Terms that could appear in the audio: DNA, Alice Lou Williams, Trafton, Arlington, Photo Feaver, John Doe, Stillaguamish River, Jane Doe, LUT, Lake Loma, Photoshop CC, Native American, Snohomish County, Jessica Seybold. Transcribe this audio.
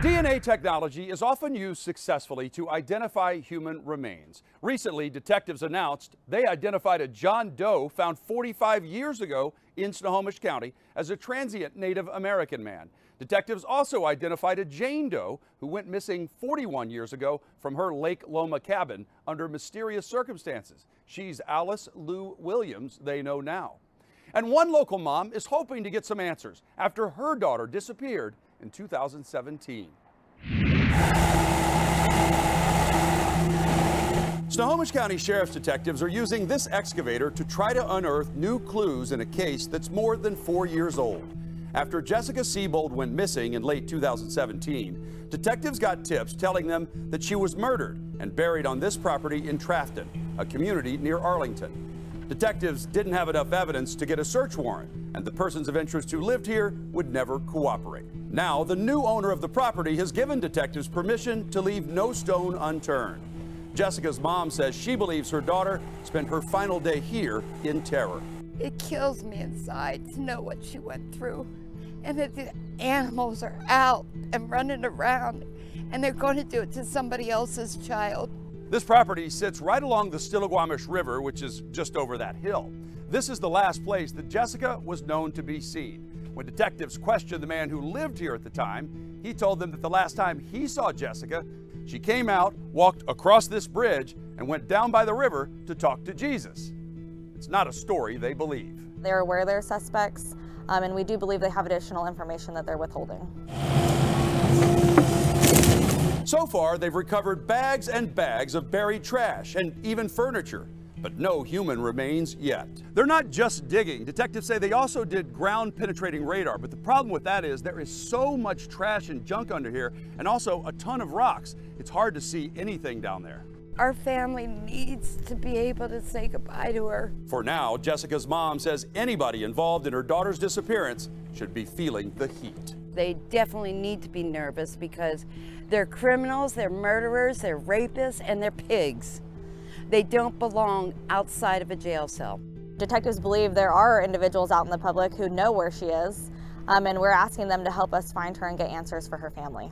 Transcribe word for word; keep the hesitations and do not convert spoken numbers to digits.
D N A technology is often used successfully to identify human remains. Recently, detectives announced they identified a John Doe found forty-five years ago in Snohomish County as a transient Native American man. Detectives also identified a Jane Doe who went missing forty-one years ago from her Lake Loma cabin under mysterious circumstances. She's Alice Lou Williams, they know now. And one local mom is hoping to get some answers after her daughter disappeared in two thousand seventeen. Snohomish County Sheriff's detectives are using this excavator to try to unearth new clues in a case that's more than four years old. After Jessica Seybold went missing in late two thousand seventeen, detectives got tips telling them that she was murdered and buried on this property in Trafton, a community near Arlington. Detectives didn't have enough evidence to get a search warrant, and the persons of interest who lived here would never cooperate. Now, the new owner of the property has given detectives permission to leave no stone unturned. Jessica's mom says she believes her daughter spent her final day here in terror. It kills me inside to know what she went through, and that the animals are out and running around, and they're going to do it to somebody else's child. This property sits right along the Stillaguamish River, which is just over that hill. This is the last place that Jessica was known to be seen. When detectives questioned the man who lived here at the time, he told them that the last time he saw Jessica, she came out, walked across this bridge, and went down by the river to talk to Jesus. It's not a story they believe. They're aware they're suspects, um, and we do believe they have additional information that they're withholding. So far, they've recovered bags and bags of buried trash and even furniture, but no human remains yet. They're not just digging. Detectives say they also did ground-penetrating radar, but the problem with that is there is so much trash and junk under here, and also a ton of rocks. It's hard to see anything down there. Our family needs to be able to say goodbye to her. For now, Jessica's mom says anybody involved in her daughter's disappearance should be feeling the heat. They definitely need to be nervous because they're criminals, they're murderers, they're rapists, and they're pigs. They don't belong outside of a jail cell. Detectives believe there are individuals out in the public who know where she is, um, and we're asking them to help us find her and get answers for her family.